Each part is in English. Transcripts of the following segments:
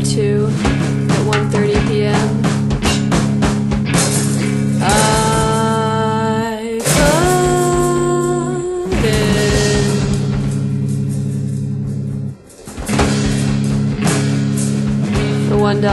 202 at 1:30 p.m. I fucking for $1.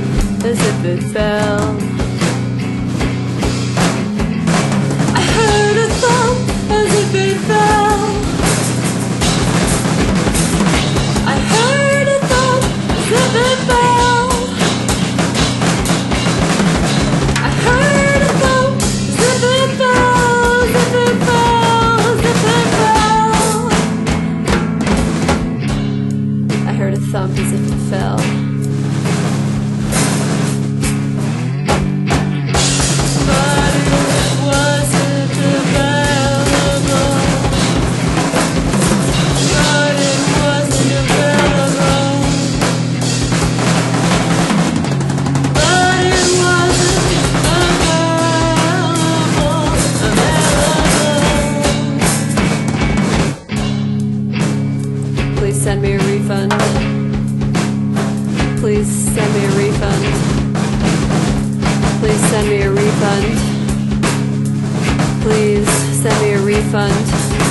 Thump as if it fell. I heard a thump as if it fell. I heard a thump as if it fell. I heard a thump as if it fell, as if it fell, as if it fell. I heard a thump as if it fell. Please send me a refund. Please send me a refund. Please send me a refund. Please send me a refund.